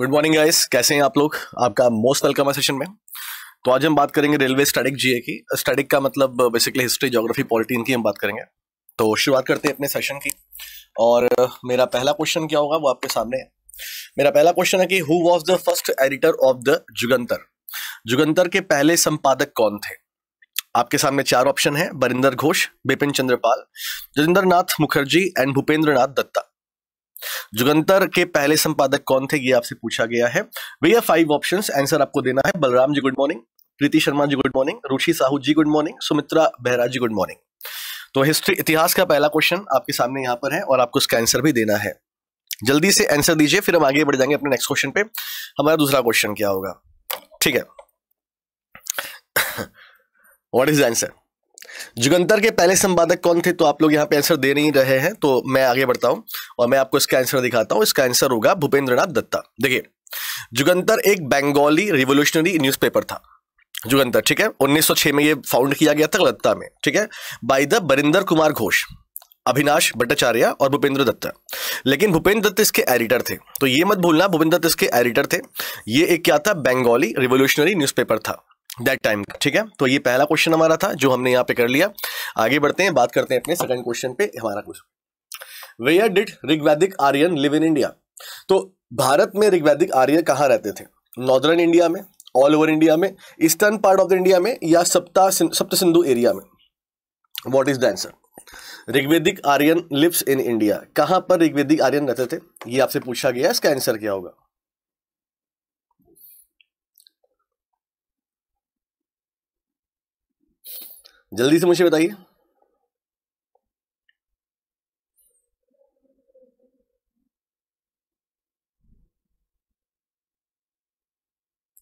Good morning guys, कैसे हैं आप लोग। आपका मोस्ट वेलकम है सेशन में। तो आज हम बात करेंगे रेलवे स्टैटिक जीए की। स्टैटिक का मतलब बेसिकली हिस्ट्री, ज्योग्राफी, पॉलिटी, इनकी हम बात करेंगे। तो शुरुआत करते हैं अपने सेशन की। और मेरा पहला क्वेश्चन क्या होगा वो आपके सामने है। मेरा पहला क्वेश्चन है कि who was the first editor of the Jugantar. Jugantar के पहले संपादक कौन थे। आपके सामने चार ऑप्शन है, बरिंदर घोष, बिपिन चंद्रपाल, जोगिंद्रनाथ मुखर्जी एंड भूपेंद्रनाथ दत्ता। जुगंतर के पहले संपादक कौन थे ये आपसे पूछा गया है। भैया 5 ऑप्शंस, आंसर आपको देना है। Balram ji good morning, Preeti Sharma ji good morning, Ruchi Sahu ji good morning, Sumitra Behera ji good morning. तो हिस्ट्री, इतिहास का पहला क्वेश्चन आपके सामने यहाँ पर है और आपको इसका आंसर भी देना है। जल्दी से आंसर दीजिए, फिर हम आगे बढ़ जाएंगे अपने नेक्स्ट क्वेश्चन पे। हमारा दूसरा क्वेश्चन क्या होगा, ठीक है, what is the answer. Jugantar के पहले संपादक कौन थे, तो आप लोग यहाँ पे आंसर दे नहीं रहे हैं, तो मैं आगे बढ़ता हूँ और मैं आपको इसका आंसर दिखाता हूँ। इसका आंसर होगा भूपेंद्रनाथ दत्ता। देखिए, जुगंतर एक बंगाली रिवोल्यूशनरी न्यूज़पेपर था, जुगंतर, ठीक है। 1906 में ये फाउंड किया गया था कलकत्ता में, ठीक है, बाय द बरिंदर कुमार घोष, अभिनाश भट्टाचार्य और भूपेंद्र दत्ता। लेकिन भूपेंद्र दत्त इसके एडिटर थे, तो ये मत भूलना, भूपेंद्र दत्त इसके एडिटर थे। ये एक क्या था, बंगाली रिवोल्यूशनरी न्यूज़पेपर था दैट टाइम, ठीक है। तो ये पहला क्वेश्चन हमारा था जो हमने यहाँ पे कर लिया। आगे बढ़ते हैं, बात करते हैं अपने सेकंड क्वेश्चन पे। हमारा question, where did Rigvedic Aryan live in India. तो भारत में ऋग्वैदिक आर्य कहाँ रहते थे, नॉर्दर्न इंडिया में, ऑल ओवर इंडिया में, eastern part of the India में, या सप्त सिंधु एरिया में। What is the answer. ऋग्वैदिक Aryan lives in India, कहाँ पर ऋग्वैदिक आर्यन रहते थे ये आपसे पूछा गया। इसका आंसर क्या होगा। जल्दी से मुझे बताइए।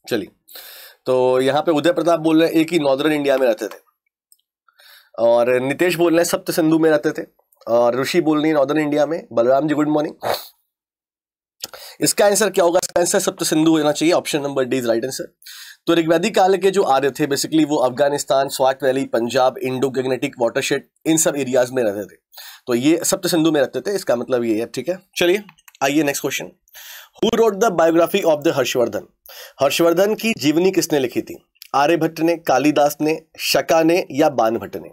चलिए, तो यहाँ पे उदय प्रताप बोल रहे हैं एक ही नॉर्दर्न इंडिया में रहते थे, और नितेश बोल रहे हैं सप्त सिंधु में रहते थे, और ऋषि बोल रही है नॉर्दर्न इंडिया में। Balram ji good morning. इसका आंसर क्या होगा। इसका आंसर सप्त सिंधु होना चाहिए, option number D is right answer. तो ऋग्वैदिक काल के जो आर्य थे बेसिकली वो Afghanistan, Swat valley, Punjab, Indo Gangetic watershed, इन सब एरियाज में रहते थे, तो ये सप्त सिंधु में रहते थे, इसका मतलब ये है, ठीक है। चलिए आइए next question, who wrote the biography of the Harshavardhan. Harshavardhan की जीवनी किसने लिखी थी, आर्यभट्ट ने, कालिदास ने, शका ने या बाणभट्ट ने।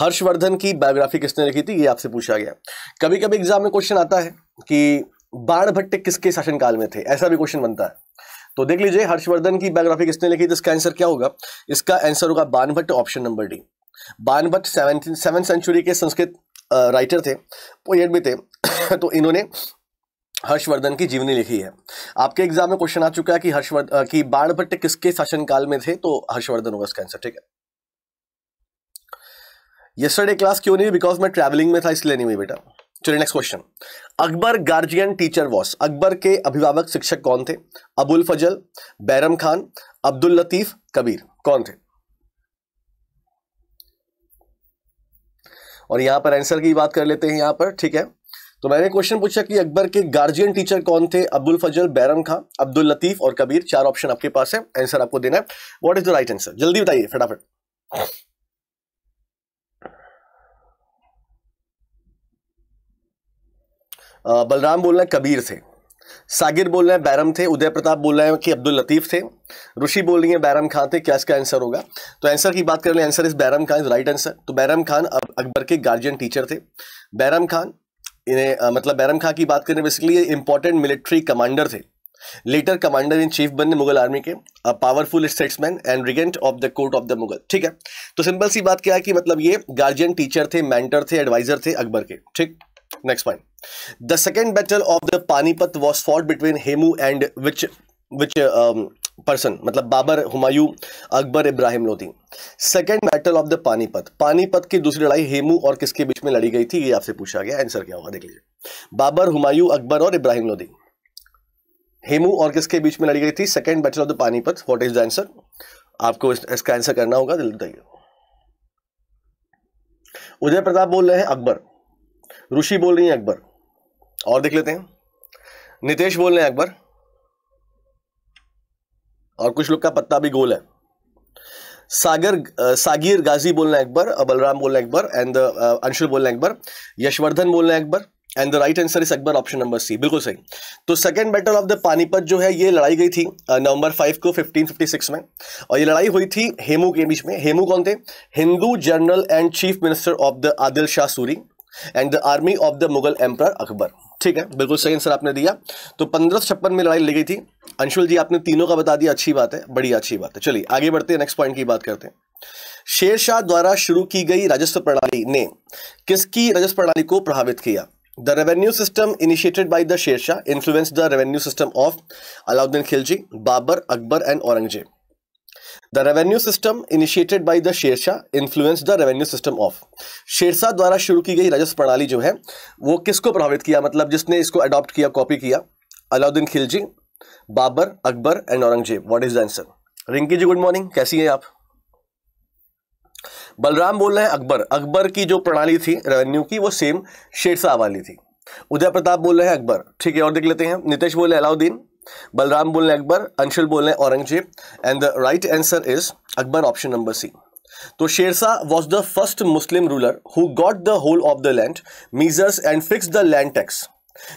हर्षवर्धन की बायोग्राफी किसने लिखी थी ये आपसे पूछा गया। कभी कभी एग्जाम में क्वेश्चन आता है कि बाणभट्ट किसके शासनकाल में थे, ऐसा भी क्वेश्चन बनता है, तो देख लीजिए हर्षवर्धन की बायोग्राफी किसने लिखी थी। इसका आंसर क्या होगा। इसका आंसर होगा Banabhatta, option number D. Banabhatta 7th century के संस्कृत राइटर थे, पोएट भी थे, तो इन्होंने हर्षवर्धन की जीवनी लिखी है। आपके एग्जाम में क्वेश्चन आ चुका है कि हर्षवर्धन की बाणभट्ट किसके शासनकाल में थे, तो हर्षवर्धन होगा इसका आंसर, ठीक है। यस्टरडे क्लास क्यों नहीं हुई, बिकॉज मैं ट्रैवलिंग में था इसलिए नहीं हुई बेटा। चलिए next question, Akbar guardian teacher was. Akbar के अभिभावक शिक्षक कौन थे, अबुल फजल, बैरम खान, अब्दुल लतीफ, कबीर, कौन थे। और यहां पर आंसर की बात कर लेते हैं यहां पर, ठीक है। तो मैंने क्वेश्चन पूछा कि अकबर के गार्जियन टीचर कौन थे, अबुल फजल, बैरम खान, अब्दुल लतीफ और कबीर। 4 ऑप्शन आपके पास है, आंसर आपको देना है। What is the right answer, जल्दी बताइए फटाफट। बलराम बोल रहे हैं कबीर थे, सागिर बोल रहे हैं बैरम थे, उदय प्रताप बोल रहे हैं कि अब्दुल लतीफ थे, ऋषि बोल रही है बैरम खान थे। क्या इसका आंसर होगा। तो आंसर की बात कर लें, answer is Bairam Khan, right answer. तो बैरम खान अकबर के गार्जियन टीचर थे। बैरम खान, इन्हें मतलब बैरम खान की बात करें बेसिकली इंपॉर्टेंट मिलिट्री कमांडर थे, लेटर कमांडर इन चीफ बने मुगल आर्मी के, powerful statesman and regent of the court of the Mughal, ठीक है। तो सिंपल सी बात क्या है कि मतलब ये गार्जियन टीचर थे, मेंटर थे, एडवाइजर थे अकबर के, ठीक। Next point, The second battle of the Panipat was fought between Hemu and which person, मतलब Babur, Humayun, Akbar, Ibrahim Lodi. Second battle of the Panipat, Panipat की दूसरी लड़ाई हेमू और किसके बीच में लड़ी गई थी ये आपसे पूछा गया। आंसर क्या होगा देख लीजिए, बाबर, हुमायूं, अकबर और इब्राहिम लोधी। हेमू और किसके बीच में लड़ी गई थी, second battle of the Panipat. What is the answer, आपको इसका आंसर करना होगा, जल्दी बताइए। उदय प्रताप बोल रहे हैं अकबर, ऋषि बोल रही है अकबर, और देख लेते हैं, नितेश बोल रहे हैं अकबर, और कुछ लोग का पत्ता भी गोल है। सागिर गाजी बोल रहे हैं अकबर, बलराम बोल रहे हैं अकबर एंड अंशुल बोल रहे हैं अकबर, यशवर्धन बोल रहे हैं Akbar, and the right answer is Akbar, option number C बिल्कुल सही। तो second battle of the Panipat जो है ये लड़ाई गई थी नवंबर 5 को 1556 में, और ये लड़ाई हुई थी हेमू के बीच में। हेमू कौन थे? Hindu general and chief minister of the Adil Shah Suri and the army of the Mughal emperor Akbar. ठीक है, बिल्कुल सही आंसर आपने दिया। तो 1556 में लड़ाई लगी थी। अंशुल जी आपने तीनों का बता दिया, अच्छी बात है, बड़ी अच्छी बात है। चलिए आगे बढ़ते हैं, नेक्स्ट पॉइंट की बात करते हैं। शेरशाह द्वारा शुरू की गई राजस्व प्रणाली ने किसकी राजस्व प्रणाली को प्रभावित किया? The revenue system initiated by the Shershah influence the revenue system of Alauddin Khilji, Babur, Akbar and Aurangzeb. The revenue system initiated by the Shershah influence the revenue system of. Shershah द्वारा शुरू की गई राजस्व प्रणाली जो है वो किसको प्रभावित किया, मतलब जिसने इसको अडॉप्ट किया, कॉपी किया? Alauddin Khilji, Babur, Akbar and Aurangzeb. What is the answer? Rinki ji good morning, कैसी हैं आप? बलराम बोल रहे हैं अकबर। अकबर की जो प्रणाली थी रेवेन्यू की वो सेम शेरशाह वाली थी। उदय प्रताप बोल रहे हैं अकबर। ठीक है, और देख लेते हैं। नितेश बोल रहे हैं अलाउद्दीन, बलराम बोल रहे हैं अकबर, अंशुल बोल रहे हैं Aurangzeb and the right answer is Akbar, option number C. तो Shershah was the first Muslim ruler who got the whole of the land measures and fix the land tax,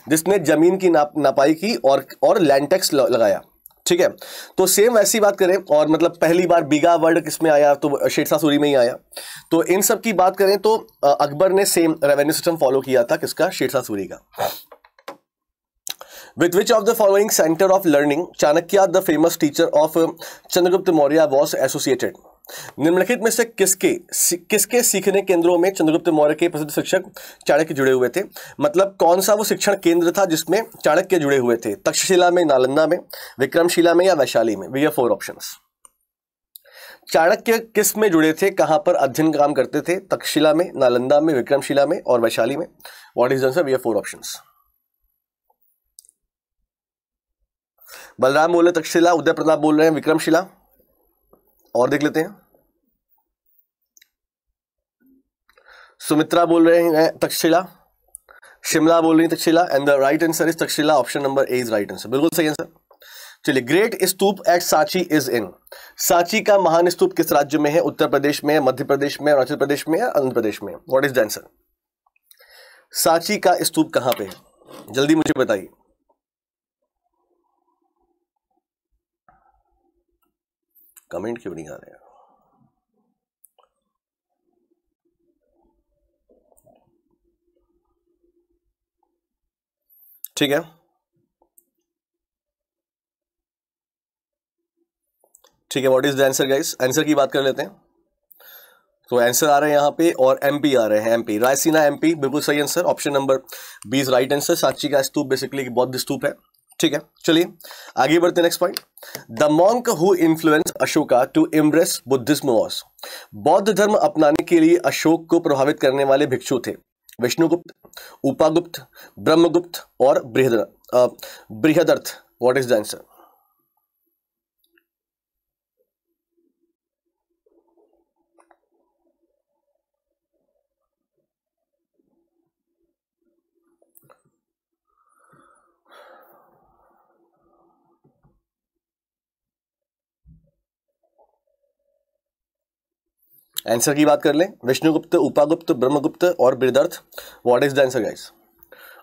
जिसने जमीन की नापाई की और लैंड टैक्स लगाया। ठीक है, तो सेम वैसी बात करें, और मतलब पहली बार बीघा वर्ड किसमें आया, तो शेरशाह सूरी में ही आया। तो इन सब की बात करें तो अकबर ने सेम रेवेन्यू सिस्टम फॉलो किया था, किसका? शेरशाह सूरी का। With which of the following centre of learning Chanakya the famous teacher of Chandragupta Maurya was associated? निम्नलिखित में से किसके सीखने केंद्रों में चंद्रगुप्त मौर्य के प्रसिद्ध शिक्षक चाणक्य जुड़े हुए थे? मतलब कौन सा वो शिक्षण केंद्र था जिसमें चाणक्य जुड़े हुए थे? तक्षशिला में, नालंदा में, विक्रमशिला में या वैशाली में? We have four options. Chanakya किस में जुड़े थे, कहां पर अध्ययन काम करते थे? तक्षशिला में, नालंदा में, विक्रमशिला में और वैशाली में। What is the answer? We have four options. Balram बोल रहे तक्षशिला, उदय प्रताप बोल रहे हैं विक्रमशिला, और देख लेते हैं। सुमित्रा बोल रहे हैं तक्षशिला, शिमला बोल रही है Takshashila and the right answer is Takshashila, option number A is right answer, बिल्कुल सही आंसर। चलिए, great stupa at Sanchi is in? Sanchi का महान स्तूप किस राज्य में है? उत्तर प्रदेश में, मध्य प्रदेश में, अरुणाचल प्रदेश में या आंध्र प्रदेश में? What is the answer? Sanchi का स्तूप कहां पे है, जल्दी मुझे बताइए। कमेंट क्यों नहीं आ रहे? ठीक है, ठीक है। What is the answer guys? Answer की बात कर लेते हैं। तो आंसर आ रहे हैं यहाँ पे, और एमपी आ रहे हैं, एमपी, रायसीना एमपी, बिल्कुल सही answer, option number 20 right answer. Sanchi का स्तूप बेसिकली बौद्ध स्तूप है। ठीक है, चलिए आगे बढ़ते हैं, next point. The monk who influence Ashoka to embrace Buddhism was? बौद्ध धर्म अपनाने के लिए अशोक को प्रभावित करने वाले भिक्षु थे? विष्णुगुप्त, उपागुप्त, ब्रह्मगुप्त और Brihadratha. What is the answer? Answer की बात कर लें, विष्णुगुप्त, उपागुप्त, ब्रह्मगुप्त और Brihadratha. What is the answer guys?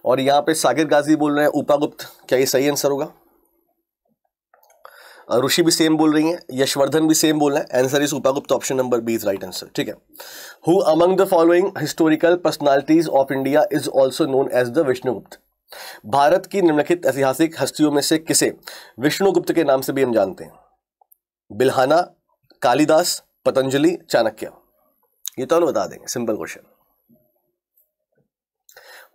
और यहाँ पे सागर गाजी बोल रहे हैं उपागुप्त, क्या ये सही आंसर होगा? ऋषि भी सेम बोल रही हैं, यशवर्धन भी सेम बोल रहे हैं। Answer is Upagupta, option number 20 is right answer. ठीक है, who among the following historical personalities of India is also known as the Vishnugupta? Bharat की निम्नलिखित ऐतिहासिक हस्तियों में से किसे विष्णुगुप्त के नाम से भी हम जानते हैं? बिल्हाना, कालिदास, पतंजलि, चाणक्य। ये तो बता देंगे, simple question.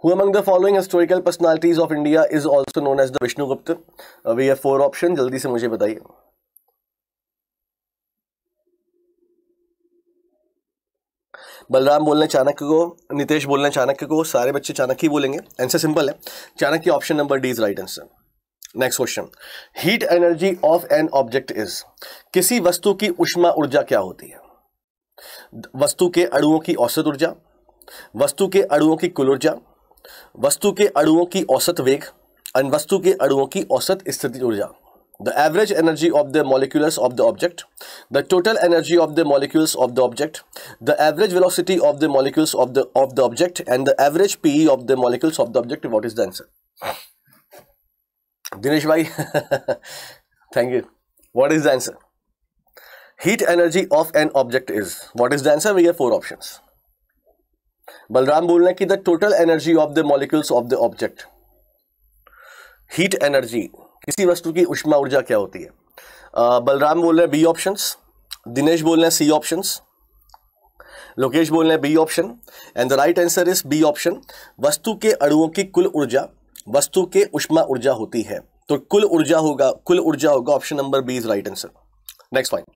Who among the following historical personalities of India is also known as the Vishnugupta? We have four option, जल्दी से मुझे बताइए। बलराम बोल रहे हैं चाणक्य को, नितेश बोल रहे हैं चाणक्य को, सारे बच्चे चाणक्य ही बोलेंगे। आंसर सिंपल है, Chanakya, option number D is right answer. Next question, heat energy of an object is? किसी वस्तु की ऊष्मा ऊर्जा क्या होती है? वस्तु के अणुओं की औसत ऊर्जा, वस्तु के अणुओं की कुल ऊर्जा, वस्तु के अणुओं की औसत वेग एंड वस्तु के अणुओं की औसत स्थितिज ऊर्जा। the average energy of the molecules of the object, the total energy of the molecules of the object, the average velocity of the molecules of the object, and the average PE of the molecules of the object. What is the answer? Dinesh bhai, thank you. What is the answer? Heat energy of an object is. What is the answer? We have four options. Balram बोलना कि the total energy of the molecules of the object. Heat energy, किसी वस्तु की ऊष्मा ऊर्जा क्या होती है? बलराम बोल रहे हैं बी ऑप्शंस, दिनेश बोल रहे हैं सी ऑप्शंस, लोकेश बोल रहे हैं B option. And the right answer is B option. वस्तु के अणुओं की कुल ऊर्जा वस्तु के ऊष्मा ऊर्जा होती है, तो कुल ऊर्जा होगा option number B is right answer. Next point,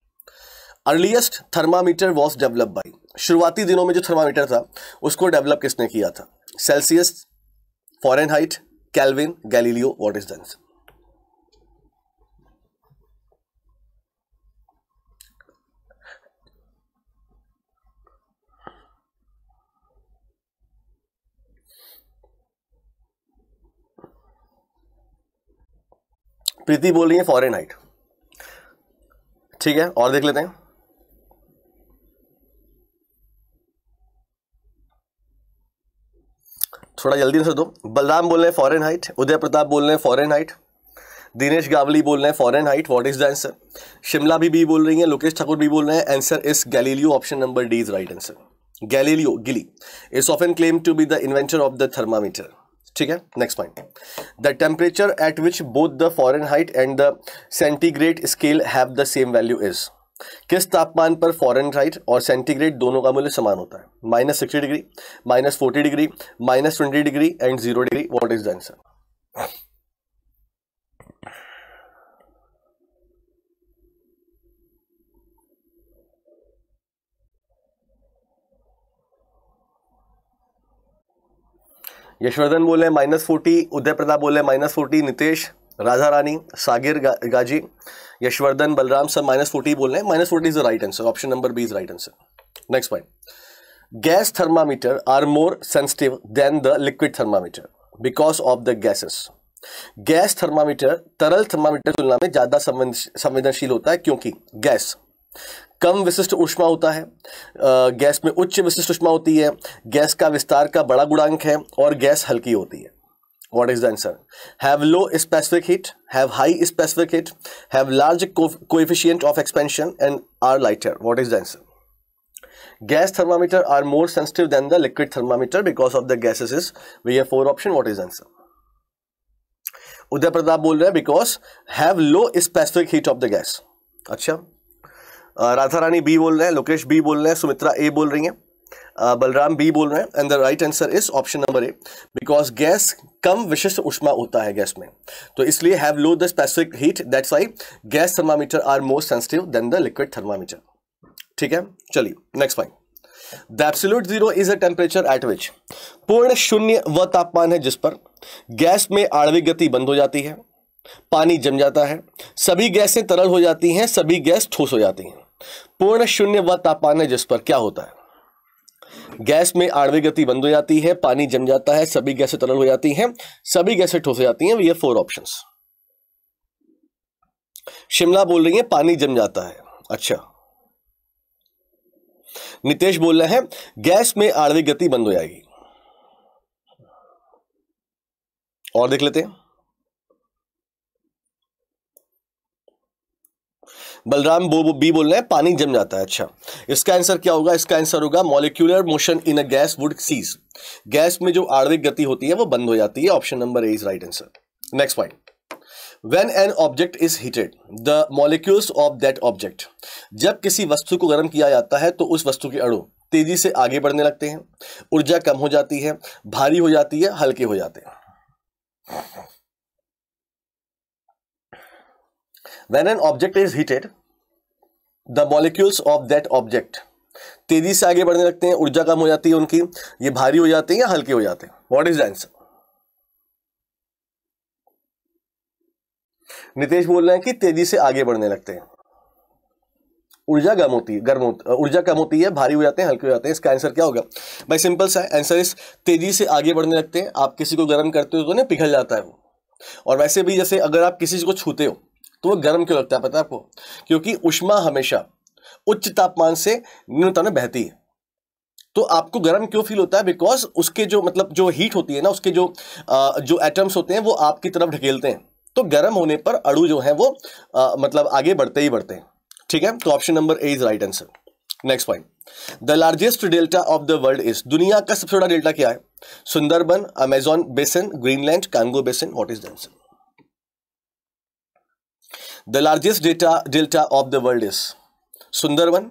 earliest thermometer was develop by. शुरुआती दिनों में जो थर्मामीटर था उसको डेवलप किसने किया था? Celsius, Fahrenheit, Kelvin, Galileo. What is the answer? Preeti बोल रही है फॉरेनहाइट. ठीक है, और देख लेते हैं. थोड़ा जल्दी से दो. बलराम बोल रहे हैं फॉरेनहाइट, उदय प्रताप बोल रहे हैं फॉरेनहाइट, दिनेश गावली बोल रहे हैं Fahrenheit. What is the answer? Shimla भी बी बोल रही है, लोकेश ठाकुर भी बोल रहे हैं. Answer is Galileo. Option number D is right answer. Galileo Galilei is often claim to be the inventor of the thermometer. ठीक है, next point, the temperature at which both the Fahrenheit and the centigrade scale have the same value is. किस तापमान पर Fahrenheit और centigrade दोनों का मूल्य समान होता है? -60 degree, -40 degree, -20 degree and 0 degree. What is the answer? Yashvardhan बोले -40, उदय प्रताप बोले -40, नितेश, राधा रानी, सागिर, गाजी, यशवर्धन, बलराम सब -40 बोल रहे हैं. -40 is the right answer. Option number B is right answer. Next point, gas thermometer are more sensitive than the liquid thermometer because of the gases. Gas thermometer तरल thermometer की तुलना में ज़्यादा संवेदनशील होता है क्योंकि गैस कम विशिष्ट ऊष्मा होता है, गैस में उच्च विशिष्ट ऊष्मा होती है, गैस का विस्तार का बड़ा गुणांक है और गैस हल्की होती है. What is the answer? Have low specific heat, have high specific heat, have large coefficient of expansion and are lighter. What is the answer? Gas thermometer are more sensitive than the liquid thermometer because of the gases is. We have four option. What is the answer? Uday Pratap बोल रहे हैं because have low specific heat of the gas. अच्छा, राधा रानी B बोल रहे हैं, Lokesh B बोल रहे हैं, सुमित्रा ए बोल रही हैं, बलराम बी बोल रहे हैं. And the right answer is option number A because gas कम विशिष्ट ऊष्मा होता है गैस में, तो इसलिए have low the specific heat, that's why gas thermometer are more sensitive than the liquid thermometer. ठीक है, चलिए next point, the absolute zero is a temperature at which. पूर्ण शून्य वह तापमान है जिस पर गैस में आणविक गति बंद हो जाती है, पानी जम जाता है, सभी गैसें तरल हो जाती हैं, सभी गैस ठोस हो जाती हैं. पूर्ण शून्य वह तापमान है जिस पर क्या होता है? गैस में आणविक गति बंद हो जाती है, पानी जम जाता है, सभी गैसें तरल हो जाती हैं, सभी गैसें ठोस हो जाती हैं. ये फोर ऑप्शंस. शिमला बोल रही है पानी जम जाता है. अच्छा, नितेश बोल रहे हैं गैस में आणविक गति बंद हो जाएगी. और देख लेते हैं. बलराम बी बोल रहे हैं पानी जम जाता है. अच्छा, इसका आंसर क्या होगा? इसका आंसर होगा molecular motion in a gas would cease. Gas में जो आणविक गति होती है वो बंद हो जाती है. Option number A is right answer. Next point, when an object is heated the molecules of that object. जब किसी वस्तु को गर्म किया जाता है तो उस वस्तु के अणु तेजी से आगे बढ़ने लगते हैं, ऊर्जा कम हो जाती है, भारी हो जाती है, हल्के हो जाते हैं. When an object is heated, the molecules of that object तेजी से आगे बढ़ने लगते हैं, ऊर्जा कम हो जाती है उनकी, ये भारी हो जाते हैं या हल्के हो जाते हैं. What is the answer? Nitesh बोल रहे हैं कि तेजी से आगे बढ़ने लगते हैं, ऊर्जा कम होती है, भारी हो जाते हैं, हल्के हो जाते हैं. इसका आंसर क्या होगा? भाई सिंपल सा आंसर इस तेजी से आगे बढ़ने लगते हैं. आप किसी को गर्म करते हो तो ना पिघल जाता है वो, और वैसे भी जैसे अगर आप किसी को छूते हो तो वह गर्म क्यों लगता है पता है आपको? क्योंकि उष्मा हमेशा उच्च तापमान से न्यूनतम में बहती है। तो आपको गर्म क्यों फील होता है? बिकॉज उसके जो मतलब जो हीट होती है ना, उसके जो एटम्स होते हैं वो आपकी तरफ ढकेलते हैं। तो गर्म होने पर अणु जो है वो मतलब आगे बढ़ते ही बढ़ते हैं। ठीक है, तो option number A is right answer. Next point, the largest delta of the world is, दुनिया का सबसे बड़ा डेल्टा क्या है? Sundarban, Amazon basin, Greenland, Congo basin, what is the answer? The largest delta of the world is Sundarban,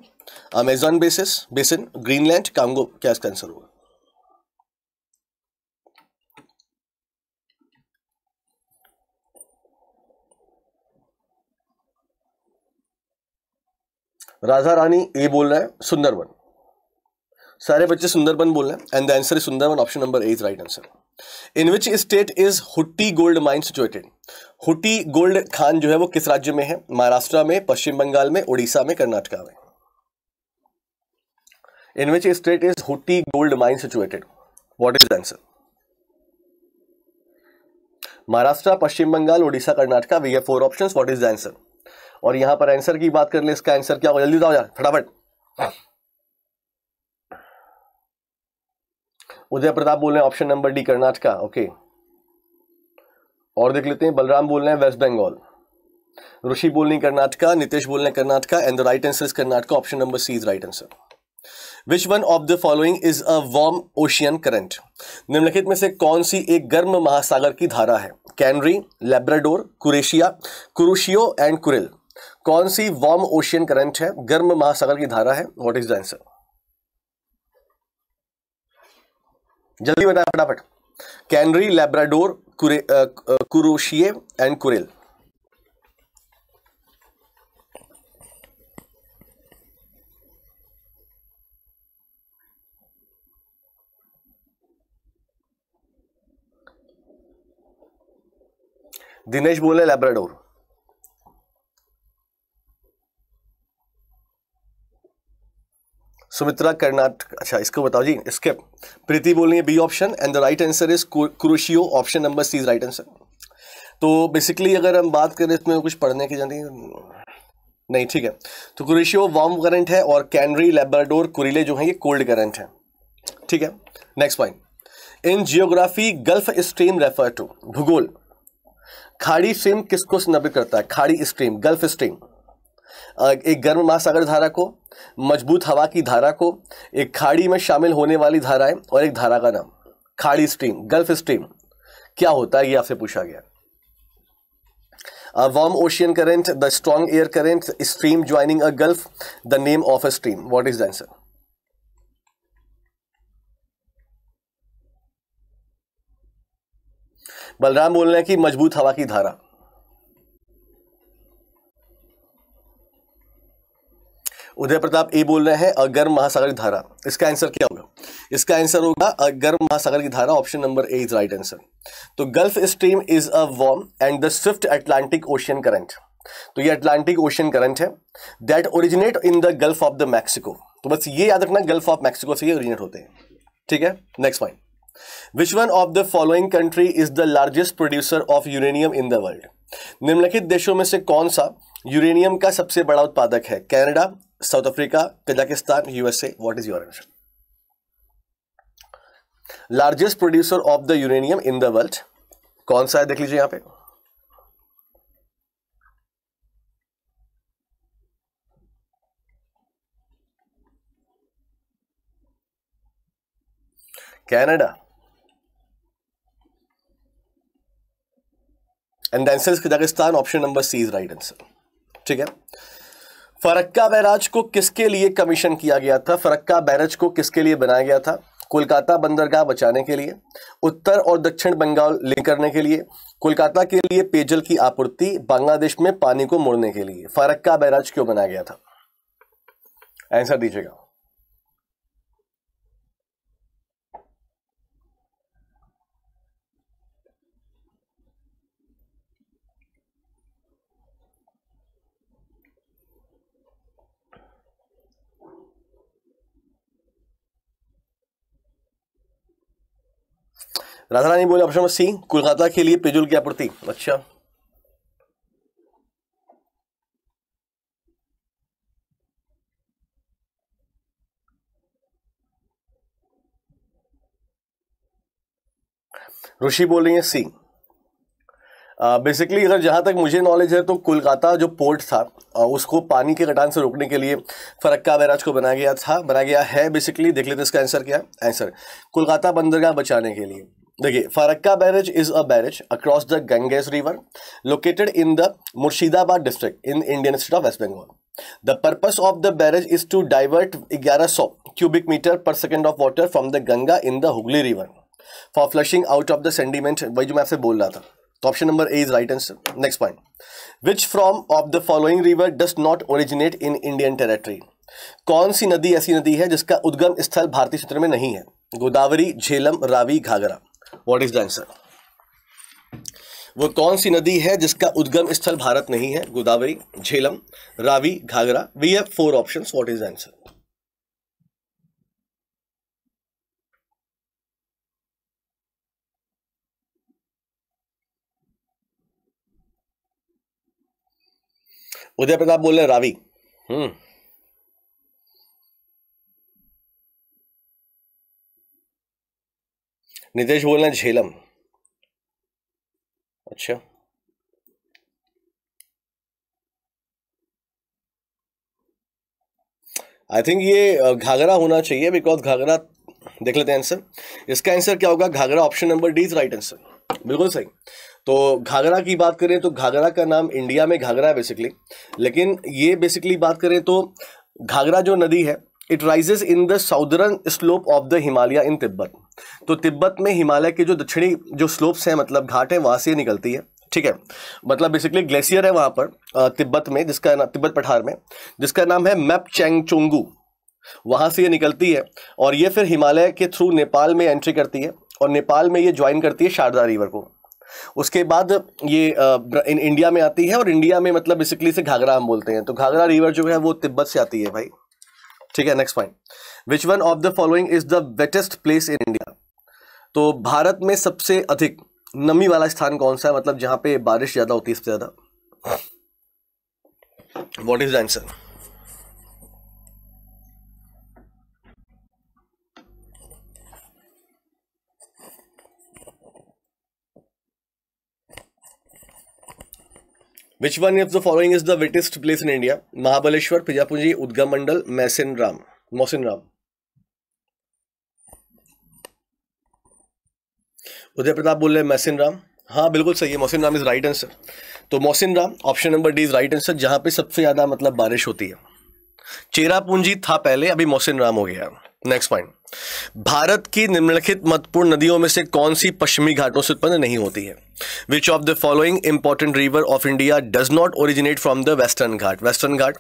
Amazon basin, Greenland, Congo, क्या इसका answer होगा? राधा रानी ए बोल रहा है सुंदरबन, सारे बच्चे सुंदरबन बोल रहे हैं and the answer is Sundarban. Option number A is right answer. In which state is Hutti gold mine situated? Hutti gold खान जो है वो किस राज्य में है? महाराष्ट्र में, पश्चिम बंगाल में, उड़ीसा में, कर्नाटका में। In which state is Hutti gold mine situated, what is the answer? Maharashtra, Paschim Bengal, Orissa, Karnataka, we have four options, what is the answer? और यहां पर आंसर की बात कर ले, इसका आंसर क्या होगा? जल्दी बताओ यार फटाफट। उदय प्रताप बोल रहे हैं option number D Karnataka. Okay, और देख लेते हैं, बलराम बोल रहे हैं वेस्ट बंगाल, ऋषि बोल रहे हैं कर्नाटका, नितेश बोल रहे हैं Karnataka and the right answer is Karnataka. Option number C is right answer. Which one of the following is a warm ocean current? निम्नलिखित में से कौन सी एक गर्म महासागर की धारा है? Canary, Labrador, कुरेशिया, Kuroshio and Kuril. कौन सी वार्म ओशियन करंट है, गर्म महासागर की धारा है? What is the answer? जल्दी बताएं फटाफट। Canary, Labrador, Kuroshio and Kuril. Dinesh बोले लैब्राडोर। सुमित्रा कर्नाटक, अच्छा इसको बताओ जी स्किप। प्रीति बोल रही है B option and the right answer is Kuroshio. Option number C is right answer. तो बेसिकली अगर हम बात करें इसमें कुछ पढ़ने की जानी नहीं, ठीक है। तो कुरोशियो वार्म करंट है और कैनरी, लैब्राडोर, कुरिले जो है ये कोल्ड करंट है। ठीक है, next point, in geography gulf stream refer to, भूगोल खाड़ी स्ट्रीम किसको संदर्भित करता है? खाड़ी स्ट्रीम, गल्फ स्ट्रीम, एक गर्म महासागर धारा को, मजबूत हवा की धारा को, एक खाड़ी में शामिल होने वाली धाराएं और एक धारा का नाम। खाड़ी स्ट्रीम, गल्फ स्ट्रीम क्या होता है ये आपसे पूछा गया। Warm ocean current, the strong air current, stream joining a gulf, the name of a stream, what is the answer? Balram बोल रहे हैं कि मजबूत हवा की धारा। उदय प्रताप ए बोल रहे हैं गर्म महासागर की धारा। इसका आंसर क्या होगा? इसका आंसर होगा गर्म महासागर की धारा। Option number A is right answer. तो gulf stream is a warm and the swift Atlantic ocean current. तो ये अटलांटिक ओशियन करंट है that originate in the gulf of the Mexico. तो बस ये याद रखना, गल्फ ऑफ मैक्सिको से ये ओरिजिनेट होते हैं। ठीक है, next point, Which one of the following country is the largest producer of uranium in the world? निम्नलिखित देशों में से कौन सा यूरेनियम का सबसे बड़ा उत्पादक है? Canada, South Africa, Kazakhstan, USA, what is your answer? Largest producer of the uranium in the world कौन सा है? देख लीजिए यहां पे, Canada and answer Kazakhstan. Option number C is right answer. ठीक है, फरक्का बैराज को किसके लिए कमीशन किया गया था? फरक्का बैराज को किसके लिए बनाया गया था? कोलकाता बंदरगाह बचाने के लिए, उत्तर और दक्षिण बंगाल लिंक करने के लिए, कोलकाता के लिए पेयजल की आपूर्ति, बांग्लादेश में पानी को मोड़ने के लिए। फरक्का बैराज क्यों बनाया गया था? आंसर दीजिएगा। राधा रानी बोले ऑप्शन नंबर सी, कोलकाता के लिए पेयजल की आपूर्ति। अच्छा, ऋषि बोल रही है सी. बेसिकली अगर जहाँ तक मुझे नॉलेज है तो कोलकाता जो पोर्ट था उसको पानी के कटान से रोकने के लिए फरक्का बैराज को बनाया गया है. बेसिकली देख लेते हैं इसका आंसर क्या है. आंसर कोलकाता बंदरगाह बचाने के लिए. देखिए Farakka barrage is a barrage across the Ganges river located in the Murshidabad district in Indian state of waste Bengal. The purpose of the barrage is to divert 1100 cubic metre per second of water from the Ganga in the Hooghly river for flushing out of the sediment. वही जो मैं आपसे बोल रहा था. तो option number A is right answer. Next point. Which from of the following river does not originate in Indian territory. कौन सी नदी ऐसी नदी है जिसका उद्गम स्थल भारतीय क्षेत्र में नहीं है. Godavari, Jhelum, Ravi, Ghaghara. What is the answer? वो कौन सी नदी है जिसका उद्गम स्थल भारत नहीं है. Godavari, Jhelum, Ravi, Ghaghara. We have four options. What is the answer? उदय प्रताप बोल रहे रावी. नितेश बोल रहे हैं झेलम. अच्छा आई थिंक ये घाघरा होना चाहिए बिकॉज घाघरा. देख लेते हैं आंसर. इसका आंसर क्या होगा. Ghaghara. Option number D is right answer. बिल्कुल सही. तो घाघरा की बात करें तो घाघरा का नाम इंडिया में घाघरा है बेसिकली. लेकिन ये बेसिकली बात करें तो घाघरा जो नदी है it rises in the southern slope of the Himalaya in Tibet. तो तिब्बत में हिमालय के जो दक्षिणी जो स्लोप्स हैं मतलब घाट है वहाँ से निकलती है. ठीक है. मतलब बेसिकली ग्लेशियर है वहाँ पर तिब्बत में जिसका तिब्बत पठार में जिसका नाम है मैप चैंग चोंगू. वहाँ से ये निकलती है और ये फिर हिमालय के थ्रू नेपाल में एंट्री करती है और नेपाल में ये ज्वाइन करती है शारदा रिवर को. उसके बाद ये इंडिया में आती है और इंडिया में मतलब बेसिकली इसे घाघरा हम बोलते हैं. तो घाघरा रिवर जो है वो तिब्बत से आती है भाई. ठीक है. Next point. Which one of the following is the wettest place in India. तो भारत में सबसे अधिक नमी वाला स्थान कौन सा है मतलब जहां पे बारिश ज्यादा होती है सबसे ज्यादा. What is the answer. Which one of the following is the wettest place in India? Mahabaleshwar, Pijapuji, Udgam Mandal, Mawsynram. Uday Pratap बोल रहे हैं मौसिनराम. हाँ बिल्कुल सही है. Mawsynram is right answer. तो Mawsynram option number D is right answer जहाँ पे सबसे ज़्यादा मतलब बारिश होती है. चेरापूंजी था पहले अभी मौसिनराम हो गया. Next point. भारत की निम्नलिखित महत्वपूर्ण नदियों में से कौन सी पश्चिमी घाटों से उत्पन्न नहीं होती है. Which of the following important river of India does not originate from the western Ghat. Western Ghat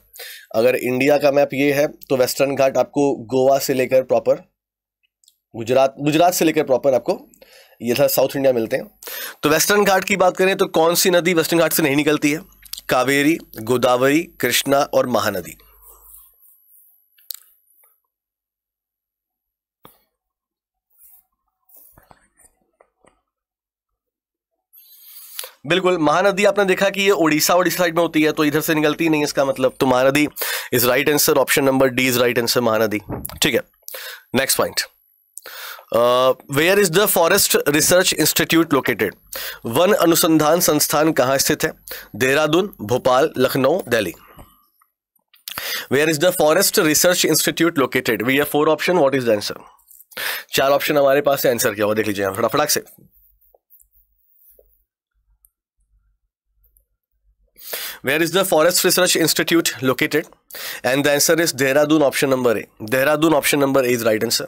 अगर इंडिया का मैप ये है तो वेस्टर्न घाट आपको गोवा से लेकर प्रॉपर गुजरात से लेकर प्रॉपर आपको ये था साउथ इंडिया मिलते हैं. तो वेस्टर्न घाट की बात करें तो कौन सी नदी वेस्टर्न घाट से नहीं निकलती है. कावेरी, गोदावरी, कृष्णा और महानदी. बिल्कुल महानदी आपने देखा कि ये ओडिशा साइड में होती है तो इधर से निकलती नहीं इसका मतलब. तो Mahanadi is right answer. Option number D is right answer Mahanadi. ठीक है. Next point. Where is the forest research institute located. वन अनुसंधान संस्थान कहाँ स्थित है. Dehradun, Bhopal, Lucknow, Delhi. Where is the forest research institute located. We have four option. What is the answer. चार option हमारे पास है. आंसर क्या होगा देख लीजिए फटाफट से. Where is the Forest Research Institute located? And the answer is Dehradun. Option number A. Dehradun. Option number A is right answer.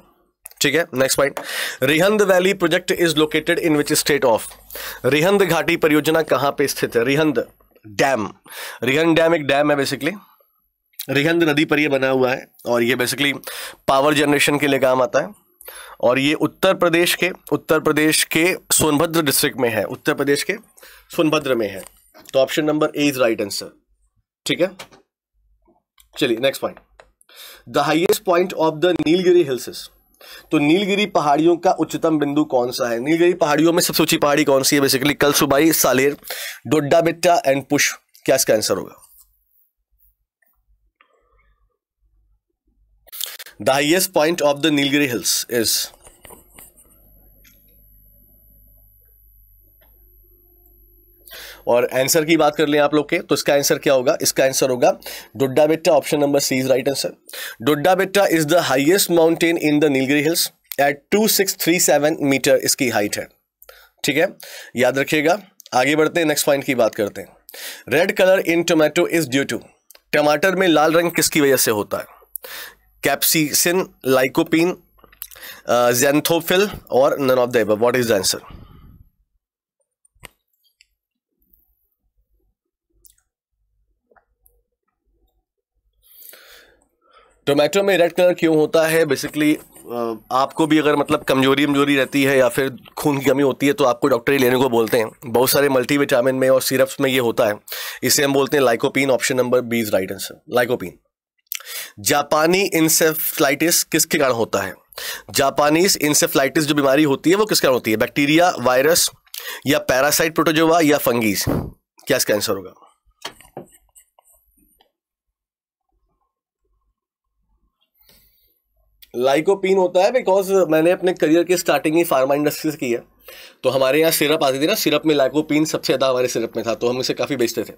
ठीक है. Next point. Rihand Valley Project is located in which state of? Rihand घाटी परियोजना कहाँ पे स्थित है. Rihand Dam. Rihand Dam एक dam है बेसिकली. रिहंद नदी पर ये बना हुआ है और ये बेसिकली पावर जनरेशन के लिए काम आता है और ये उत्तर प्रदेश के सोनभद्र डिस्ट्रिक्ट में है. उत्तर प्रदेश के सोनभद्र में है. तो option number A is right answer. ठीक है. चलिए next point. The highest point of the Nilgiri hills is. तो नीलगिरी पहाड़ियों का उच्चतम बिंदु कौन सा है. नीलगिरी पहाड़ियों में सबसे ऊंची पहाड़ी कौन सी है बेसिकली. कलसुबाई, सालेर, डोड्डाबेट्टा एंड पुश. क्या इसका आंसर होगा. The highest point of the Nilgiri hills is और आंसर की बात कर लें आप लोग के, तो इसका आंसर क्या होगा? इसका आंसर होगा Doddabetta, option number C is right answer. Doddabetta is the highest mountain in the Nilgiri hills at 2637 metre इसकी हाइट है। ठीक है, याद रखिएगा। आगे बढ़ते हैं, नेक्स्ट पॉइंट की बात करते हैं। Red colour in tomato is due to, टमाटर में लाल रंग किसकी वजह से होता है? कैप्सिसिन, लाइकोपीन, जेंथोफिल और none of the above. What is the answer? Tomato में रेड कलर क्यों होता है? बेसिकली आपको भी अगर मतलब कमजोरी रहती है या फिर खून की कमी होती है तो आपको डॉक्टर ही लेने को बोलते हैं। बहुत सारे मल्टीविटामिन में और सिरप्स में ये होता है, इसे हम बोलते हैं lycopene. Option number B is right answer, lycopene. जापानी इंसेफ्लाइटिस किसके कारण होता है? जापानीज इंसेफ्लाइटिस जो बीमारी होती है वो किसके कारण होती है? बैक्टीरिया, वायरस या पैरासाइट, प्रोटोजोआ या फंगीज? क्या इसका आंसर होगा? लाइकोपीन होता है, बिकॉज मैंने अपने करियर की स्टार्टिंग ही फार्मा इंडस्ट्री से की है, तो हमारे यहाँ सिरप आती थी ना, सिरप में लाइकोपीन सबसे ज़्यादा हमारे सिरप में था, तो हम इसे काफ़ी बेचते थे।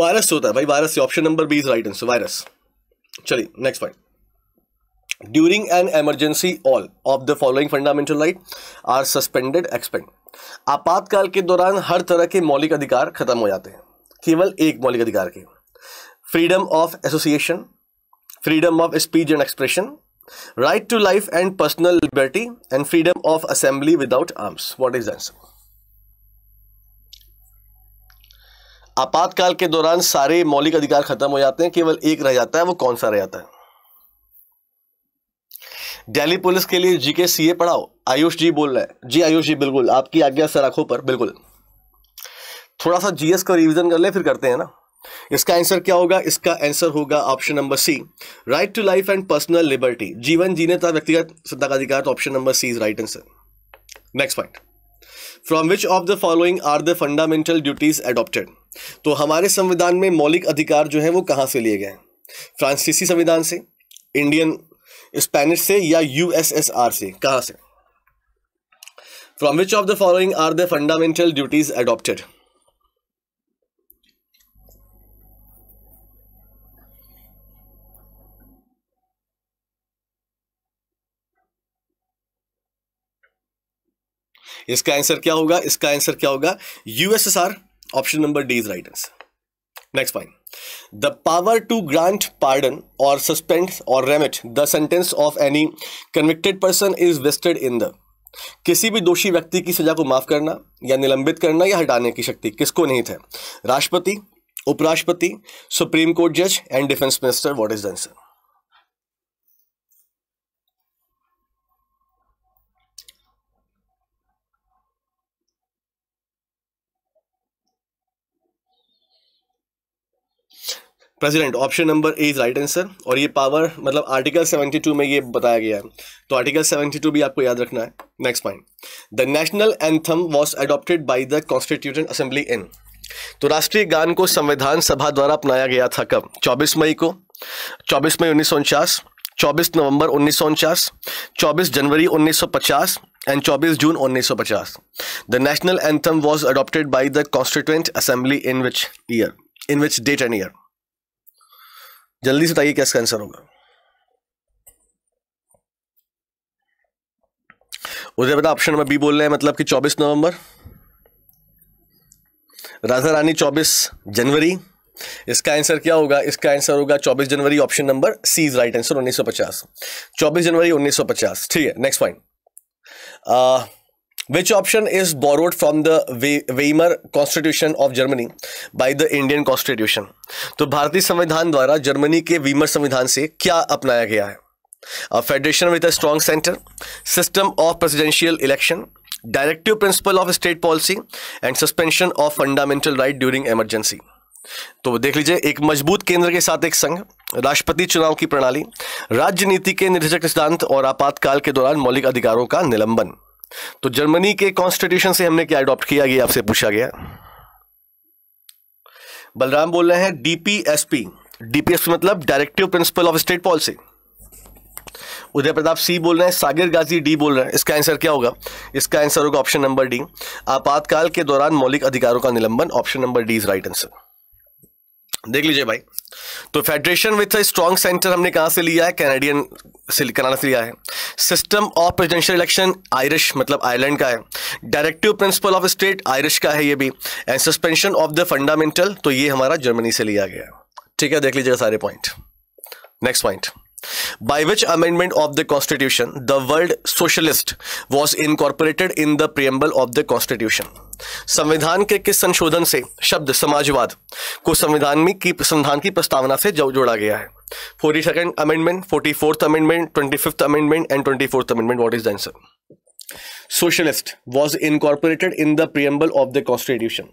वायरस होता है भाई, virus. Option number B is right answer, virus. चलिए next point. During an emergency all of the following fundamental right are suspended, expand. आपातकाल के दौरान हर तरह के मौलिक अधिकार खत्म हो जाते हैं, केवल एक मौलिक अधिकार के। Freedom of association, freedom of speech and expression, right to life and personal liberty and freedom of assembly without arms. What is the answer? आपातकाल के दौरान सारे मौलिक अधिकार खत्म हो जाते हैं, केवल एक रह जाता है, वो कौन सा रह जाता है? दिल्ली पुलिस के लिए जीके सीए पढ़ाओ, आयुष जी बोल रहे हैं। जी आयुष जी, बिल्कुल आपकी आज्ञा सर, आंखों पर। बिल्कुल, थोड़ा सा जीएस का रिवीजन कर ले, फिर करते हैं ना। इसका आंसर क्या होगा? इसका आंसर होगा option number C, right to life and personal liberty, जीवन जीने तथा व्यक्तिगत सत्ता का अधिकार। Option number C is right answer. Next point, from which of the following are the fundamental duties adopted. तो हमारे संविधान में मौलिक अधिकार जो है वो कहाँ से लिए गए हैं? फ्रांसीसी संविधान से, इंडियन, स्पेनिश से या यूएसएसआर से? कहाँ से? From which of the following are the fundamental duties adopted. इसका आंसर क्या होगा? इसका आंसर क्या होगा? USSR. Option number D is right answer. Next point, the power to grant pardon और सस्पेंड और remit the sentence of any convicted person is vested in the. किसी भी दोषी व्यक्ति की सजा को माफ करना या निलंबित करना या हटाने की शक्ति किसको नहीं है? राष्ट्रपति, उपराष्ट्रपति, सुप्रीम कोर्ट जज and defence minister. What is the answer? President. Option number A is right answer. और ये पावर मतलब आर्टिकल 72 में ये बताया गया है, तो आर्टिकल 72 भी आपको याद रखना है। Next point, the national anthem was adopted by the constitution assembly in. तो राष्ट्रीय गान को संविधान सभा द्वारा अपनाया गया था कब? 24 May 1949, 24 November 1949, 24 January 1950 and 24 June 1950। The national anthem was adopted by the constituent assembly in which year, in which date and year? जल्दी से बताइए क्या इसका आंसर होगा। उसे बता, ऑप्शन नंबर बी बोल रहे हैं, मतलब कि 24 नवंबर, राधा रानी 24 जनवरी। इसका आंसर क्या होगा? इसका आंसर होगा 24 जनवरी। Option number C is right answer, 1950, 24 जनवरी 1950। ठीक है, next point, Which option is borrowed from the Weimar Constitution of Germany by the Indian Constitution? तो भारतीय संविधान द्वारा जर्मनी के वीमर संविधान से क्या अपनाया गया है? Federation with a strong centre, system of presidential election, directive principle of state policy and suspension of fundamental right during emergency. तो देख लीजिए, एक मजबूत केंद्र के साथ एक संघ, राष्ट्रपति चुनाव की प्रणाली, राज्य नीति के निर्देशक सिद्धांत और आपातकाल के दौरान मौलिक अधिकारों का निलंबन। तो जर्मनी के कॉन्स्टिट्यूशन से हमने क्या अडॉप्ट किया, ये आपसे पूछा गया। बलराम बोल रहे हैं डीपीएसपी, डीपीएसपी मतलब directive principle of state policy. Uday Pratap C बोल रहे हैं, सागर गाजी डी बोल रहे हैं। इसका आंसर क्या होगा? इसका आंसर होगा ऑप्शन नंबर डी, आपातकाल के दौरान मौलिक अधिकारों का निलंबन। Option number D is right answer. देख लीजिए भाई, तो federation with a strong centre हमने कहाँ से लिया है? कनाडा से लिया है। System of presidential election Irish मतलब आयरलैंड का है। Directive principle of state Irish का है ये भी। And suspension of the fundamental, तो ये हमारा जर्मनी से लिया गया। ठीक है, देख लीजिएगा सारे point. Next point, by which amendment of the constitution the word socialist was incorporated in the preamble of the constitution. संविधान के किस संशोधन से शब्द समाजवाद को संविधान की प्रस्तावना से जोड़ा गया है? 42nd amendment, 44th amendment, 25th amendment and 24th amendment. What is the answer? Socialist was incorporated in the preamble of the constitution.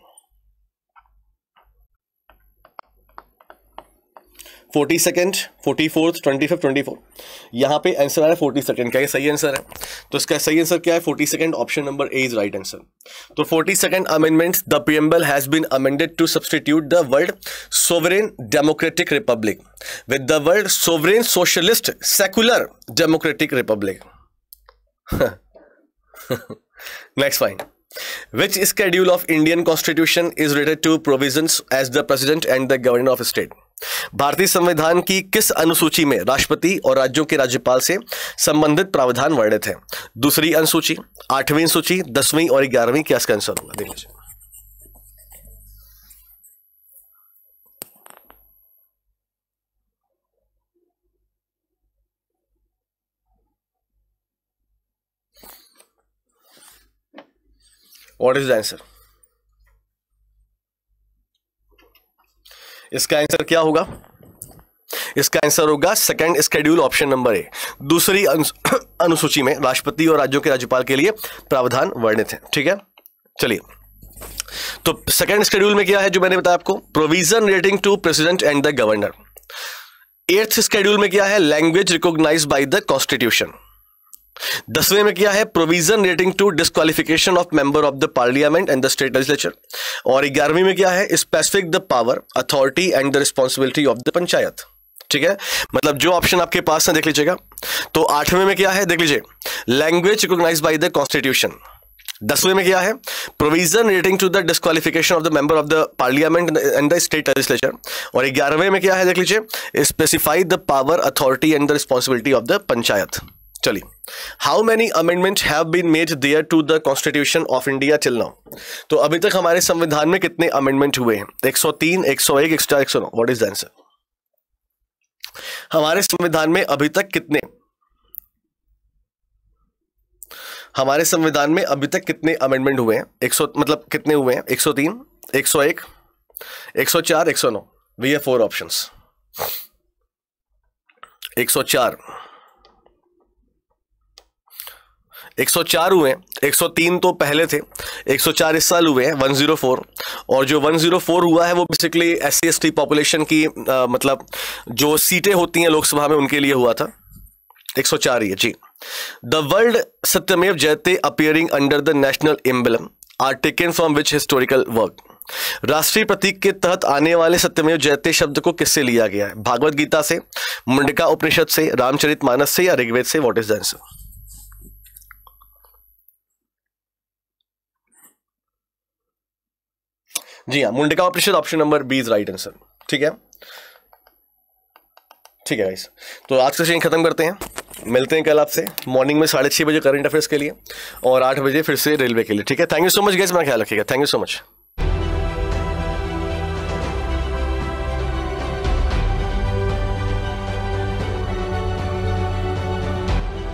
42nd, 44th, 25th, 24। यहाँ पे आंसर आ रहा है 42nd। क्या ये सही आंसर है? तो इसका सही आंसर क्या है? 42nd। Option number A is right answer. तो 42nd amendment, the preamble has been amended to substitute the word sovereign democratic republic with the word sovereign socialist secular democratic republic. Next point, Which schedule of Indian Constitution is related to provisions as the President and the Governor of State? भारतीय संविधान की किस अनुसूची में राष्ट्रपति और राज्यों के राज्यपाल से संबंधित प्रावधान वर्णित है? दूसरी अनुसूची, आठवीं अनुसूची, 10वीं और 11वीं। क्या इसका आंसर होगा? देख लीजिए, व्हाट इज द आंसर? इसका आंसर क्या होगा? इसका आंसर होगा second schedule. Option number A, दूसरी अनुसूची में राष्ट्रपति और राज्यों के राज्यपाल के लिए प्रावधान वर्णित हैं। ठीक है, चलिए, तो सेकंड स्केड्यूल में क्या है जो मैंने बताया आपको? Provision relating to president and the governor. 8th schedule में क्या है? Language recognised by the constitution. 10वें में क्या है? Provision relating to disqualification of member of the parliament and the state legislature. और 11वीं में क्या है? Specific the power, authority and the responsibility of the panchayat. ठीक है, मतलब जो ऑप्शन आपके पास है देख लीजिएगा। तो 8वें में क्या है? देख लीजिए, language recognised by the constitution. 10वें में क्या है? Provision relating to the disqualification of the member of the parliament and the state legislature. और 11वें में क्या है? देख लीजिए, specify the power, authority and the responsibility of the panchayat. चलिए, how many amendment have been made there to the constitution of India till now? तो अभी तक हमारे संविधान में कितने अमेंडमेंट हुए हैं? 103, 101, 104, 109। What is the answer? हमारे संविधान में अभी तक कितने अमेंडमेंट हुए हैं? 100 मतलब कितने हुए हैं? 103, 101, 104, 109। We have 4 options. 104 हुए हैं, 103 तो पहले थे, 104 इस साल हुए हैं, 104। और जो 104 हुआ है वो बेसिकली SC ST पॉपुलेशन की मतलब जो सीटें होती हैं लोकसभा में उनके लिए हुआ था। 104 ये जी। The word Satyameva Jayate appearing under the national emblem are taken from which historical work? राष्ट्रीय प्रतीक के तहत आने वाले सत्यमेव जयते शब्द को किससे लिया गया है? भागवत गीता से, मुंडका उपनिषद से, रामचरितमानस से या ऋग्वेद से? What is the answer? जी हाँ, Mundaka Upanishad. Option number B is right answer. ठीक है, ठीक है गाइस, तो आज का सेशन खत्म करते हैं। मिलते हैं कल आपसे मॉर्निंग में 6:30 बजे करंट अफेयर्स के लिए और 8 बजे फिर से रेलवे के लिए। ठीक है, thank you so much guys, मेरा ख्याल रखिएगा। Thank you so much.